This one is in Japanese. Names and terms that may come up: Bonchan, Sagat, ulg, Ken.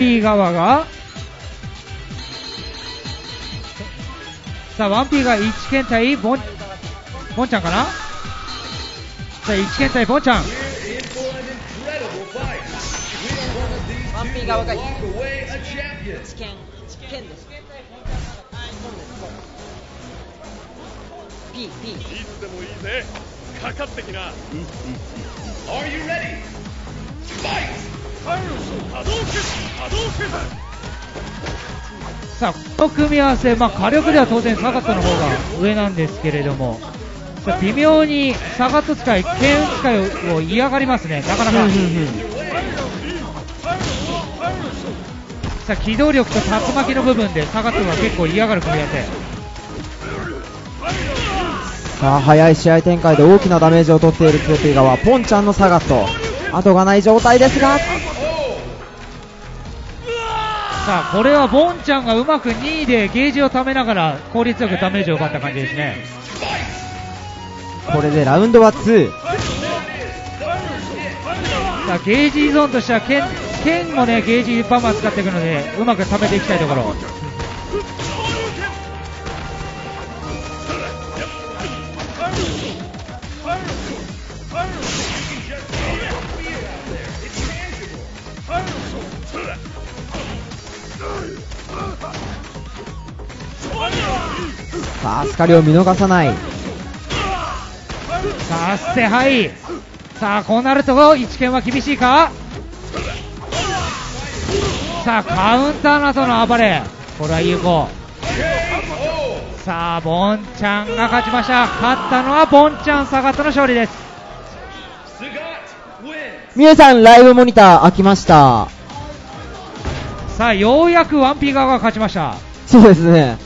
1P 側がさあ 1P が1剣対ボンちゃんかな。さあ1剣対ボンちゃん、 1P 側が1剣です。 P いつでもいいぜ、かかってきな。 Are you ready? Fight!さあこの組み合わせ、まあ、火力では当然坂田の方が上なんですけれども、さあ微妙に坂田使い剣使いを嫌がりますね、なかなか。さあ機動力と竜巻の部分で坂田は結構嫌がる組み合わせ。さあ早い試合展開で大きなダメージを取っているキヨピー側、ポンちゃんの坂田後がない状態ですが、さあこれはボンちゃんがうまく2位でゲージをためながら効率よくダメージを奪った感じですね。これでラウンドは2。さあゲージ依存としては剣もねゲージバンバン使っていくのでうまくためていきたいところ。さあスカリを見逃さない。さあステハイ、さあこうなると一見は厳しいか。さあカウンターなどの暴れ、これは有効。さあボンちゃんが勝ちました。勝ったのはボンちゃん、坂田の勝利です。皆さんライブモニター開きました。さあようやく1P側が勝ちました。そうですね。